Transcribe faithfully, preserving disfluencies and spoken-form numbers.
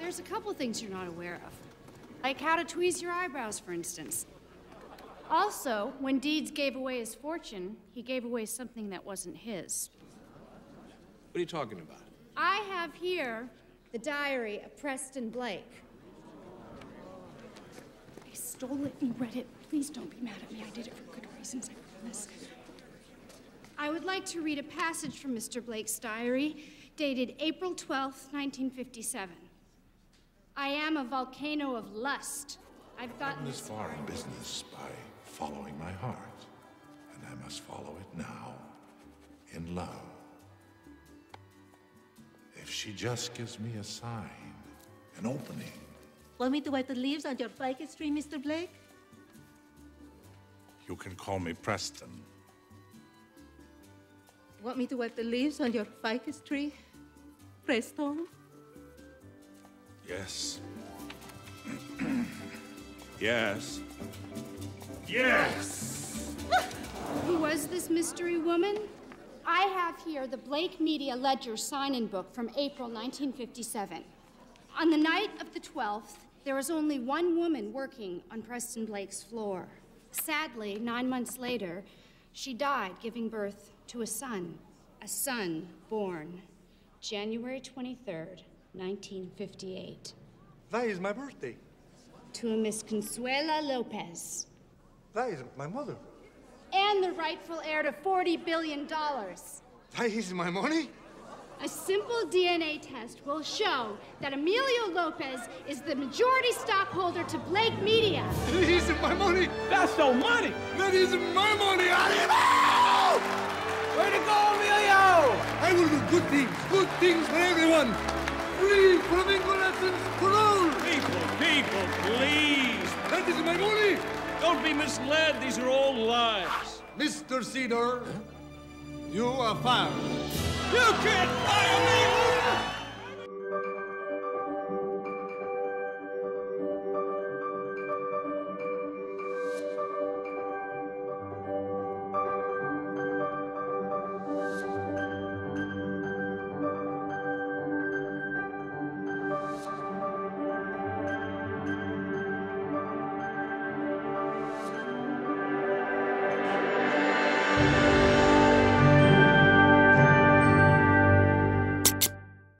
There's a couple things you're not aware of. Like how to tweeze your eyebrows, for instance. Also, when Deeds gave away his fortune, he gave away something that wasn't his. What are you talking about? I have here the diary of Preston Blake. I stole it and read it. Please don't be mad at me. I did it for good reasons, I promise. I would like to read a passage from Mister Blake's diary, dated April twelfth, nineteen fifty-seven. I am a volcano of lust. I've gotten this far in business by following my heart, and I must follow it now, in love. If she just gives me a sign, an opening. Want me to wipe the leaves on your blanket stream, Mister Blake? You can call me Preston. Want me to wipe the leaves on your ficus tree, Preston? Yes. Yes. Yes! Who was this mystery woman? I have here the Blake Media Ledger sign-in book from April nineteen fifty-seven. On the night of the twelfth, there was only one woman working on Preston Blake's floor. Sadly, nine months later, she died giving birth to a son, a son born January twenty-third, nineteen fifty-eight. That is my birthday. To a Miss Consuela Lopez. That is my mother. And the rightful heir to forty billion dollars. That is my money? A simple D N A test will show that Emilio Lopez is the majority stockholder to Blake Media. That isn't my money. That's no money. That isn't my money. Arriba! Way to go, Emilio! I will do good things, good things for everyone. Free flamingo lessons for all. People, people, please. That isn't my money. Don't be misled. These are all lies. Mister Cedar, you are fired. You can't fire me!